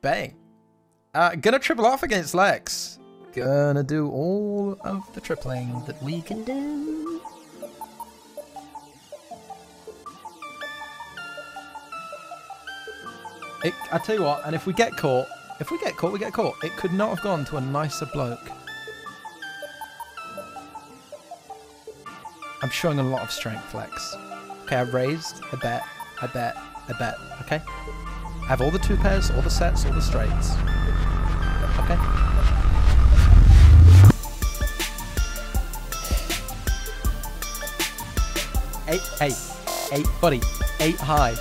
Bang. Gonna triple off against Lex. Gonna do all of the tripling that we can do. I tell you what, and if we get caught, we get caught. It could not have gone to a nicer bloke. I'm showing a lot of strength, Lex. Okay, I've raised, I bet, okay? I have all the two pairs, all the sets, all the straights. Okay? Eight, buddy, eight high,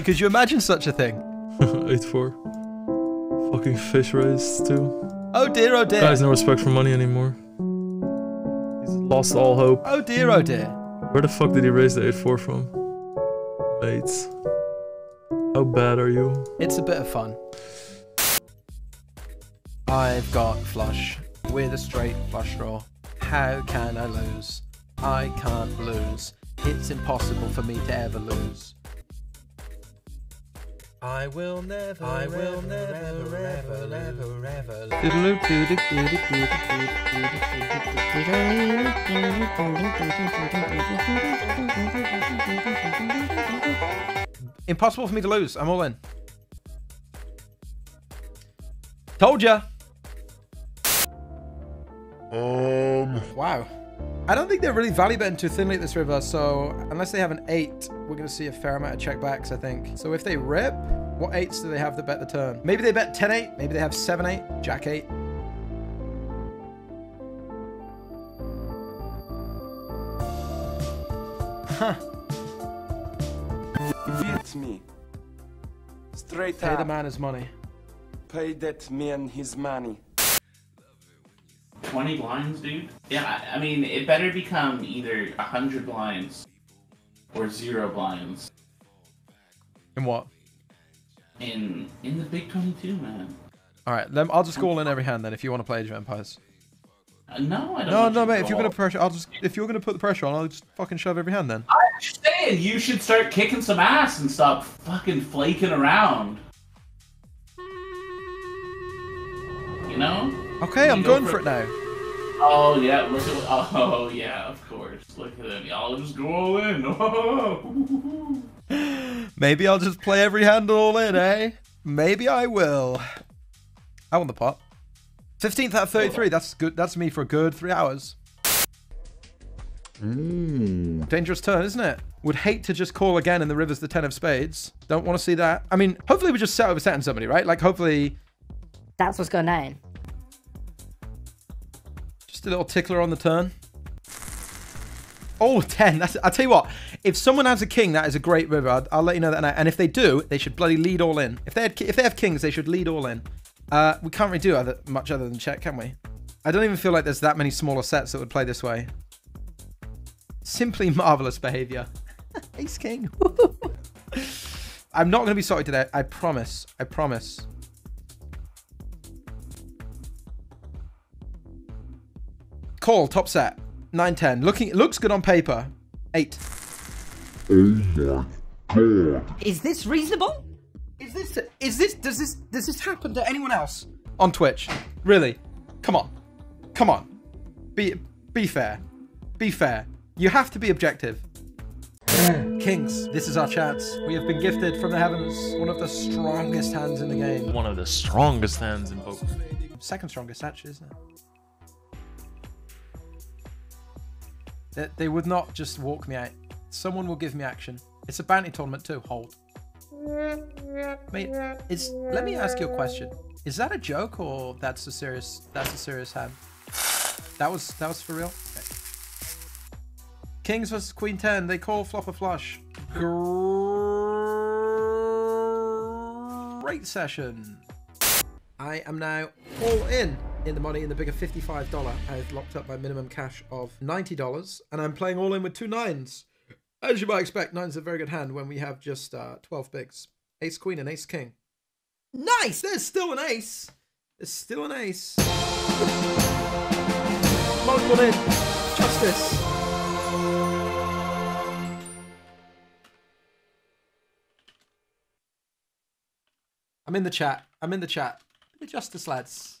could you imagine such a thing? 8-4. Fucking fish raise, too. Oh dear, oh dear. Guys, no respect for money anymore. Lost all hope. Oh dear, oh dear. Where the fuck did he raise the 8-4 from? Mates. How bad are you? It's a bit of fun. I've got flush with a straight flush draw. How can I lose? I can't lose. It's impossible for me to ever lose. I will never, ever, ever, impossible for me to lose. I'm all in. Told ya. Wow. I don't think they're really value betting too thinly at this river, so unless they have an 8, we're going to see a fair amount of checkbacks, I think. So if they rip, what 8s do they have to bet the turn? Maybe they bet 10-8, maybe they have 7-8, Jack-8. Huh. Feed me. Straight Pay up. Pay the man his money. Pay that man his money. 20 blinds, dude? Yeah, I mean, it better become either 100 blinds or 0 blinds. In what? In the big 22, man. Alright, I'll just go all in every hand then if you want to play Age of Empires. No, I don't. No, mate, if you're gonna pressure, if you're gonna put the pressure on, I'll just fucking shove every hand then. I'm just saying, you should start kicking some ass and stop fucking flaking around. You know? Okay, I'm going for it now. Oh yeah, look at oh yeah, of course. Look at him. Y'all just go all in. Oh. Maybe I'll just play every hand all in, eh? Maybe I will. I won the pot. 15th out of 33. That's good. That's me for a good 3 hours. Mm. Dangerous turn, isn't it? Would hate to just call again in the rivers the 10 of spades. Don't want to see that. I mean, hopefully we just set over setting somebody, right? Like hopefully. That's what's going on. A little tickler on the turn. Oh, 10. That's, I'll tell you what. If someone has a king, that is a great river. I'll let you know that now. And if they do, they should bloody lead all in. If they have kings, they should lead all in. We can't really do much other than check, can we? I don't even feel like there's that many smaller sets that would play this way. Simply marvelous behavior. Ace king. I'm not going to be sorry today. I promise. I promise. Call, top set, 9-10. It looks good on paper, 8. Oh my God. Is this reasonable? Does this happen to anyone else on Twitch? Really? Come on, come on. Be fair, be fair. You have to be objective. Kings, this is our chance. We have been gifted from the heavens one of the strongest hands in the game. One of the strongest hands in poker. Second strongest actually, isn't it? They would not just walk me out. Someone will give me action. It's a bounty tournament too, hold. Mate, let me ask you a question. Is that a joke or that's a serious hand? That was for real? Okay. Kings versus Queen 10, they call flop a flush. Great session. I am now all in the money in the bigger $55. I've locked up my minimum cash of $90 and I'm playing all in with 2 9s. As you might expect, 9's a very good hand when we have just 12 bigs. Ace queen and ace king. Nice! There's still an ace. There's still an ace. Long one in. Justice. I'm in the chat. I'm in the chat. The Justice Lads.